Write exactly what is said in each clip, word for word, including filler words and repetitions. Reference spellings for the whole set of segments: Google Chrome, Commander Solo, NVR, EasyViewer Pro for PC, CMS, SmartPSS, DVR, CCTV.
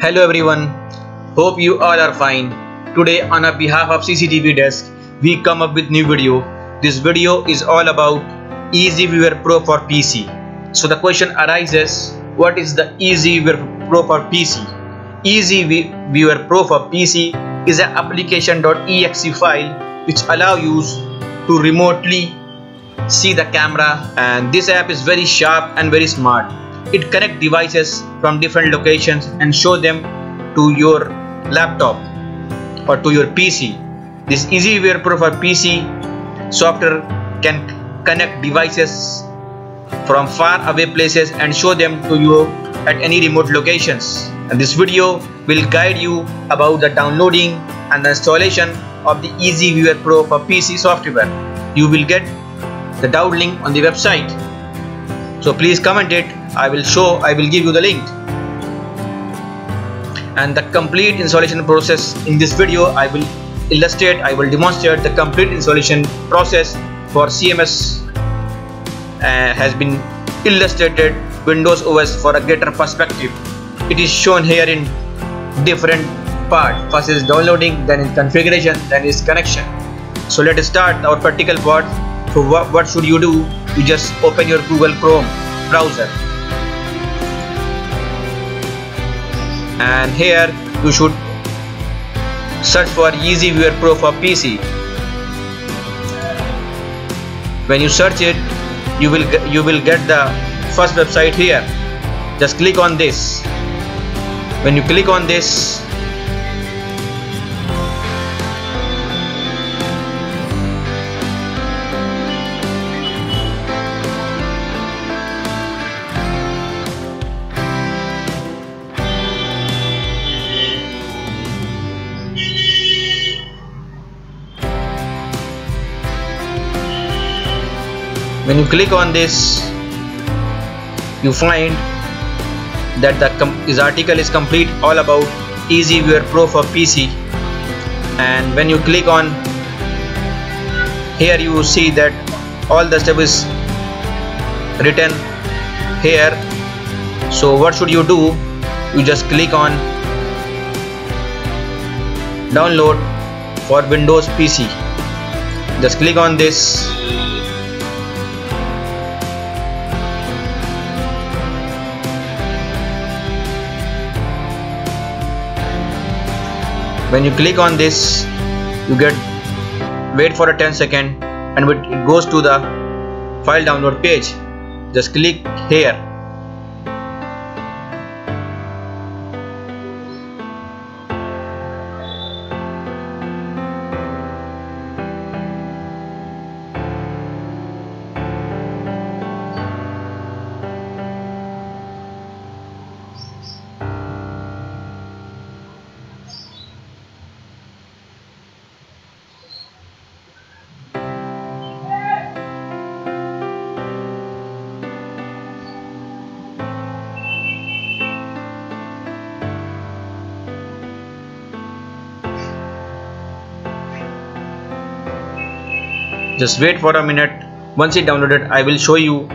Hello everyone, hope you all are fine. Today on a behalf of C C T V Desk, we come up with new video. This video is all about EasyViewer Pro for P C. So the question arises, what is the EasyViewer Pro for P C? EasyViewer Pro for P C is an application.exe file which allows you to remotely see the camera, and this app is very sharp and very smart. It connects devices from different locations and show them to your laptop or to your P C. This EasyViewer Pro for P C software can connect devices from far away places and show them to you at any remote locations. And this video will guide you about the downloading and the installation of the EasyViewer Pro for P C software. You will get the download link on the website. So please comment it. I will show, I will give you the link. And the complete installation process in this video, I will illustrate, I will demonstrate the complete installation process for C M S uh, has been illustrated Windows O S for a greater perspective. It is shown here in different part. First is downloading, then is configuration, then is connection. So let us start our practical part. So what, what should you do? You just open your Google Chrome browser. And here you should search for EasyViewer Pro for P C. When you search it, you will you will get the first website here. Just click on this. When you click on this, When you click on this, you find that the this article is complete all about EasyViewer Pro for P C. And when you click on here, you will see that all the stuff is written here. So what should you do? You just click on download for Windows P C. Just click on this. When you click on this, you get wait for a ten second and it goes to the file download page. Just click here. Just wait for a minute. Once it downloaded, I will show you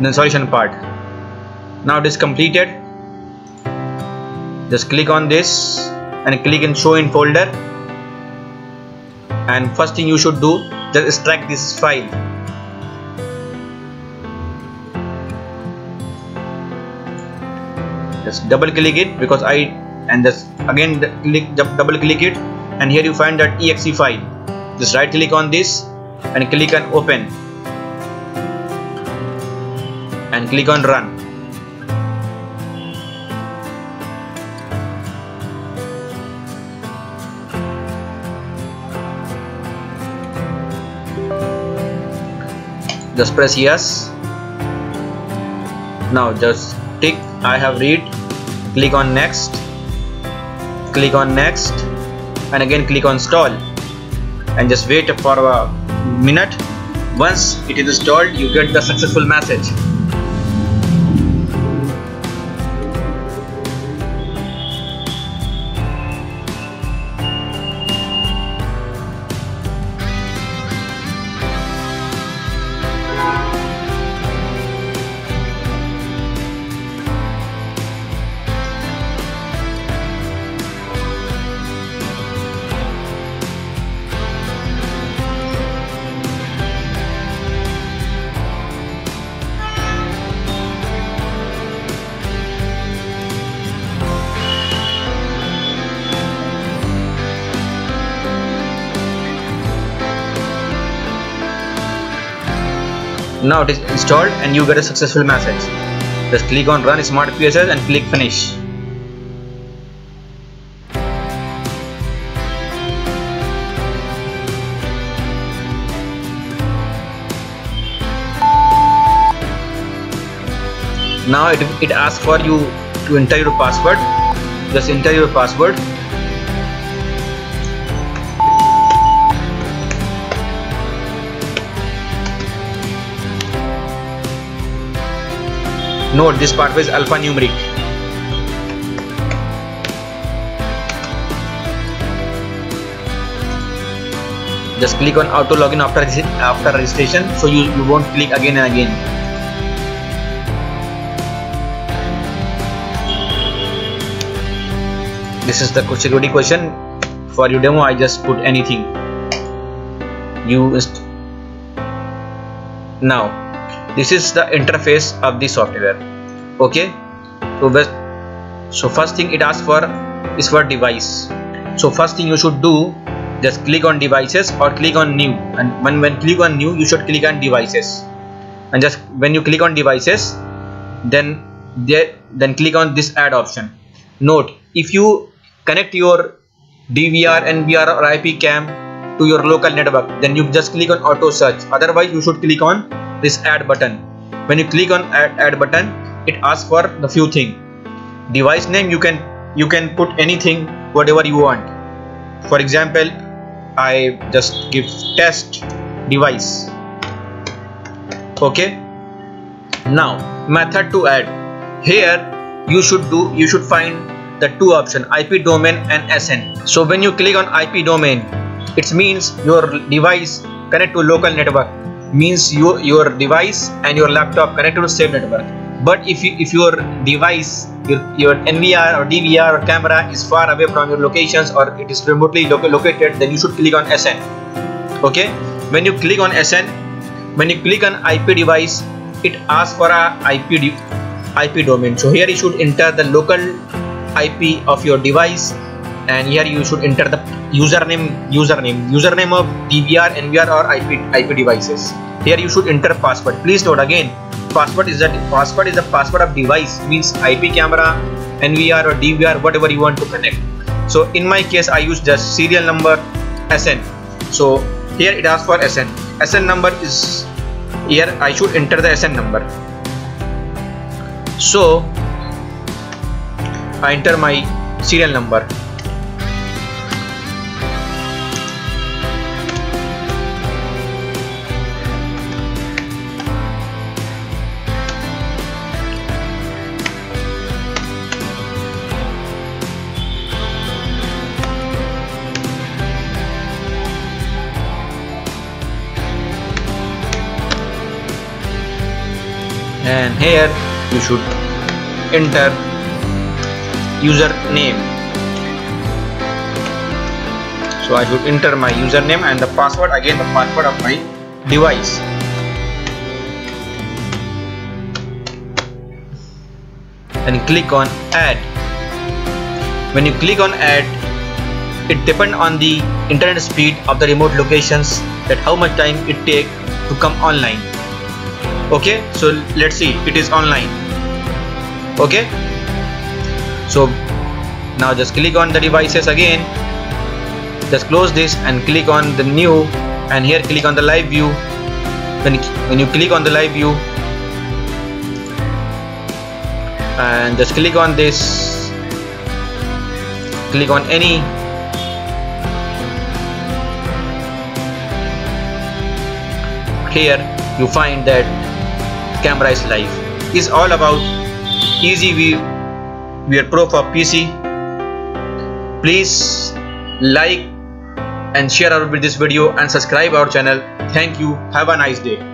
the installation part. Now it is completed. Just click on this and click in show in folder. And first thing you should do, just extract this file. Just double click it because I and just again click double click it, and here you find that E X E file. Just right click on this and click on open and click on run. Just press yes. Now just tick I have read, click on next, click on next, and again click on install, and just wait for a minute. Once it is installed, you get the successful message. Now it is installed and you get a successful message. Just click on Run SmartPSS and click Finish. Now it, it asks for you to enter your password. Just enter your password. Note, this part is alphanumeric. Just click on auto login after after registration, so you, you won't click again and again. This is the security question. For your demo, I just put anything. You now. This is the interface of the software. Okay, so best, so first thing it asks for is for device. So first thing you should do, just click on devices or click on new, and when, when click on new you should click on devices, and just when you click on devices then there then click on this add option. Note, if you connect your D V R, N V R or I P cam to your local network, then you just click on auto search. Otherwise you should click on this add button. When you click on add, add button, it asks for the few thing. Device name, you can you can put anything whatever you want. For example, I just give test device. Okay, now method to add. Here you should do you should find the two option, I P domain and S N. So when you click on I P domain, it means your device connect to local network. Means you, your device and your laptop connected to same network. But if you, if your device, your, your N V R or D V R or camera is far away from your locations or it is remotely lo located, then you should click on S N. Okay, when you click on S N, when you click on I P device, it asks for a I P, I P domain. So here you should enter the local I P of your device, and here you should enter the username username username of D V R, N V R or I P I P devices. Here you should enter password. Please note again, password is that password is the password of device, means I P camera, N V R or D V R, whatever you want to connect. So in my case I use just serial number S N. So here it asks for S N. S N number is here. I should enter the S N number. So I enter my serial number. And here you should enter username. So I should enter my username and the password, again the password of my device. And click on add. When you click on add, it depends on the internet speed of the remote locations, that how much time it take to come online. Okay, so let's see, it is online. Okay, so now just click on the devices again, just close this and click on the new, and here click on the live view. When, when you click on the live view and just click on this, click on any. Here you find that camera is live. Is all about EasyViewer Pro for P C. Please like and share our, this video and subscribe our channel. Thank you. Have a nice day.